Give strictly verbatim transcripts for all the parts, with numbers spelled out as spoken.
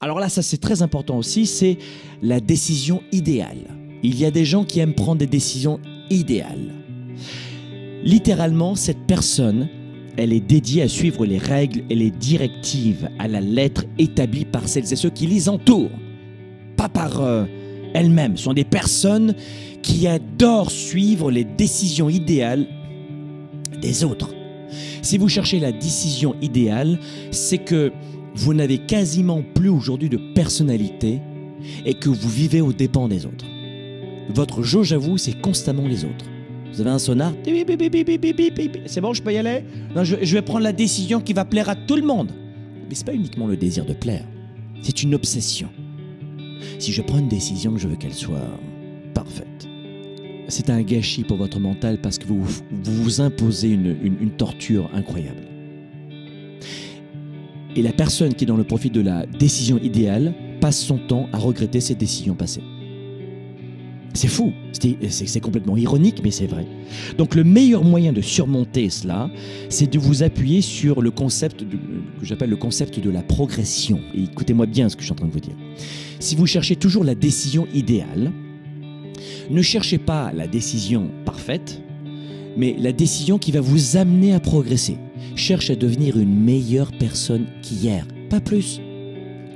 Alors là, ça c'est très important aussi, c'est la décision idéale. Il y a des gens qui aiment prendre des décisions idéales. Littéralement, cette personne, elle est dédiée à suivre les règles et les directives à la lettre établies par celles et ceux qui les entourent. Pas par euh, elles-mêmes. Ce sont des personnes qui adorent suivre les décisions idéales des autres. Si vous cherchez la décision idéale, c'est que vous n'avez quasiment plus aujourd'hui de personnalité et que vous vivez aux dépens des autres. Votre jauge à vous, c'est constamment les autres. Vous avez un sonar, c'est bon, je peux y aller? Non, je, je vais prendre la décision qui va plaire à tout le monde. Mais ce n'est pas uniquement le désir de plaire, c'est une obsession. Si je prends une décision, je veux qu'elle soit parfaite. C'est un gâchis pour votre mental parce que vous vous, vous imposez une, une, une torture incroyable. Et la personne qui est dans le profit de la décision idéale passe son temps à regretter ses décisions passées. C'est fou, c'est complètement ironique, mais c'est vrai. Donc le meilleur moyen de surmonter cela, c'est de vous appuyer sur le concept de, que j'appelle le concept de la progression. Et écoutez-moi bien ce que je suis en train de vous dire. Si vous cherchez toujours la décision idéale, ne cherchez pas la décision parfaite, mais la décision qui va vous amener à progresser. Cherche à devenir une meilleure personne qu'hier, pas plus.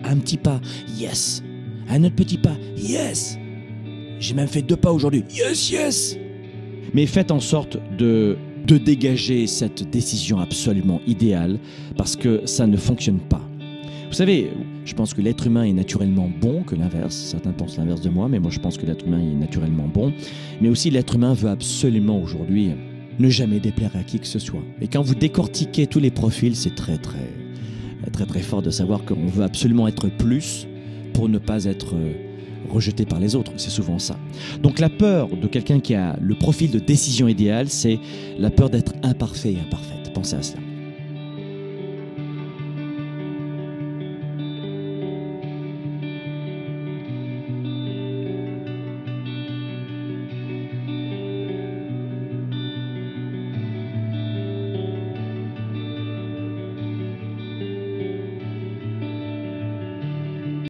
Un petit pas, yes. Un autre petit pas, yes. J'ai même fait deux pas aujourd'hui, yes, yes. Mais faites en sorte de, de dégager cette décision absolument idéale parce que ça ne fonctionne pas. Vous savez, je pense que l'être humain est naturellement bon que l'inverse. Certains pensent l'inverse de moi, mais moi je pense que l'être humain est naturellement bon. Mais aussi l'être humain veut absolument aujourd'hui ne jamais déplaire à qui que ce soit. Et quand vous décortiquez tous les profils, c'est très très, très très fort de savoir qu'on veut absolument être plus pour ne pas être rejeté par les autres. C'est souvent ça. Donc la peur de quelqu'un qui a le profil de décision idéale, c'est la peur d'être imparfait et imparfaite. Pensez à cela.